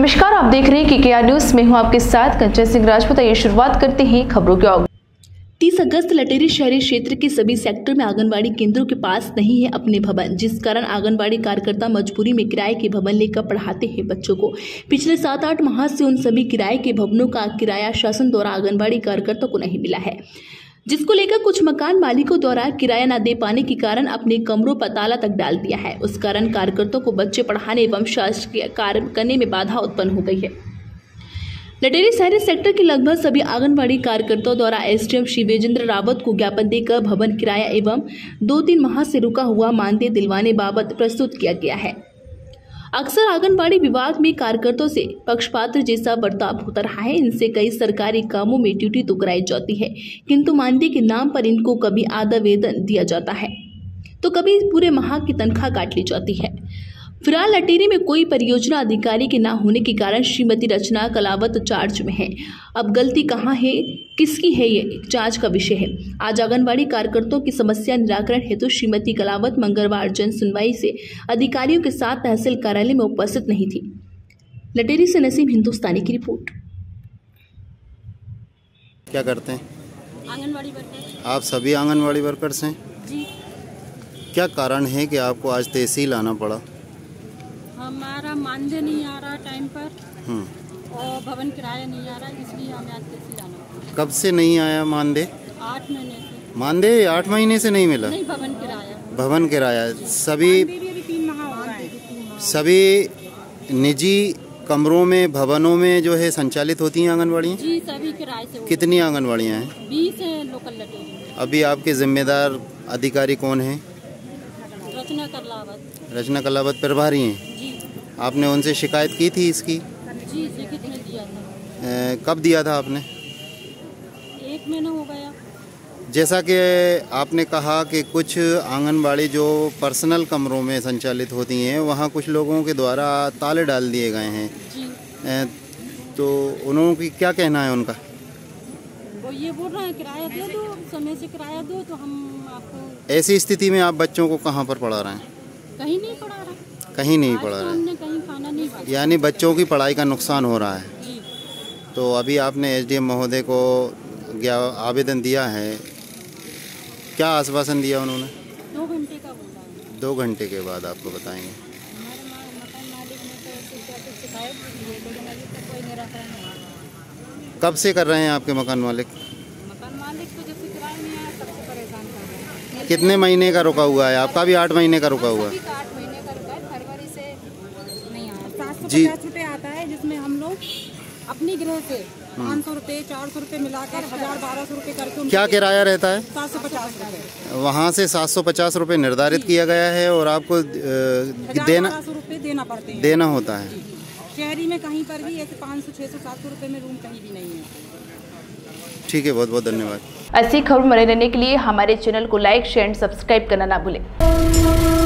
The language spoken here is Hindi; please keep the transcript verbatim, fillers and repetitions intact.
नमस्कार, आप देख रहे हैं के आर न्यूज में, हूं आपके साथ कंचन सिंह राजपूत। ये शुरुआत करते हैं खबरों के आगे। तीस अगस्त लटेरी शहरी क्षेत्र के सभी सेक्टर में आंगनवाड़ी केंद्रों के पास नहीं है अपने भवन, जिस कारण आंगनवाड़ी कार्यकर्ता मजबूरी में किराए के भवन लेकर पढ़ाते हैं बच्चों को। पिछले सात आठ माह से उन सभी किराए के भवनों का किराया शासन द्वारा आंगनवाड़ी कार्यकर्ता को नहीं मिला है, जिसको लेकर कुछ मकान मालिकों द्वारा किराया न दे पाने के कारण अपने कमरों पर ताला तक डाल दिया है। उस कारण कार्यकर्ताओं को बच्चे पढ़ाने एवं शासकीय कार्य करने में बाधा उत्पन्न हो गई है। लटेरी शहरी सेक्टर के लगभग सभी आंगनबाड़ी कार्यकर्ताओं द्वारा एसडीएम श्री विजेंद्र रावत को ज्ञापन देकर भवन किराया एवं दो तीन माह से रुका हुआ मानदेय दिलवाने बाबत प्रस्तुत किया गया है। अक्सर आंगनबाड़ी विभाग में कार्यकर्ताओं से पक्षपात जैसा बर्ताव होता रहा है। इनसे कई सरकारी कामों में ड्यूटी तो कराई जाती है, किंतु मानदेय के नाम पर इनको कभी आधा वेतन दिया जाता है तो कभी पूरे माह की तनख्वाह काट ली जाती है। फिलहाल लटेरी में कोई परियोजना अधिकारी के ना होने के कारण श्रीमती रचना कलावत चार्ज में है। अब गलती कहाँ है, किसकी है, ये जांच का विषय है। आज आंगनबाड़ी कार्यकर्ताओं की समस्या निराकरण हेतु तो श्रीमती कलावत मंगलवार जन सुनवाई से अधिकारियों के साथ तहसील कार्यालय में उपस्थित नहीं थी। लटेरी से नसीम हिंदुस्तानी की रिपोर्ट। क्या करते हैं आंगनबाड़ी वर्कर? आप सभी आंगनबाड़ी वर्कर्स हैं जी। क्या कारण है कि आपको आज तहसील आना पड़ा? हमारा मानदेय नहीं आ रहा टाइम पर और भवन किराया नहीं आ रहा, इसलिए हमें आज तहसील आना। कब से नहीं आया मानदेय? आठ महीने से। मानदेय आठ महीने से नहीं मिला? नहीं, भवन किराया। भवन किराया सभी सभी निजी कमरों में, भवनों में जो है संचालित होती हैं आंगनवाड़ियाँ जी, सभी किराए से। कितनी आंगनवाड़ियाँ हैं? बीस है लोकल लटेरी। अभी आपके जिम्मेदार अधिकारी कौन है? रचना कलावत। रचना कलावत प्रभारी हैं। आपने उनसे शिकायत की थी इसकी? जी, लिखित में दिया था। ए, कब दिया था आपने? एक महीना हो गया। जैसा कि आपने कहा कि कुछ आंगनबाड़ी जो पर्सनल कमरों में संचालित होती हैं, वहाँ कुछ लोगों के द्वारा ताले डाल दिए गए हैं जी। ए, तो उन्होंने क्या कहना है उनका? वो ये बोल रहे हैं किराया दे दो, समय से किराया दो तो हम आपको। ऐसी स्थिति में आप बच्चों को कहाँ पर पढ़ा रहे हैं? कहीं नहीं पढ़ा रहे। कहीं नहीं पढ़ा रहा, यानी बच्चों की पढ़ाई का नुकसान हो रहा है। तो अभी आपने एसडीएम महोदय को आवेदन दिया है, क्या आश्वासन दिया उन्होंने? दो घंटे का बोला है। दो घंटे के बाद आपको बताएंगे। कब से कर रहे हैं आपके मकान मालिक? मकान मालिक को जब से किराया नहीं आया तब से परेशान कर रहे हैं। कितने महीने का रुका हुआ है? आपका भी आठ महीने का रुका हुआ है जी। छुट्टे आता है जिसमें हम लोग अपनी गृह से पाँच सौ रूपये, चार सौ रूपये मिलाकर हजार बारह सौ रूपये करके। क्या किराया रहता है? सात सौ पचास रूपये। वहाँ से सात सौ पचास रूपये निर्धारित किया गया है और आपको देना देना पड़ता है। देना होता है। शहरी में कहीं पर भी ऐसे पाँच सौ, छह सौ, सात सौ रूपये में रूम कहीं भी नहीं है। ठीक है, बहुत बहुत धन्यवाद। ऐसी खबर बने रहने के लिए हमारे चैनल को लाइक, शेयर एंड सब्सक्राइब करना ना भूले।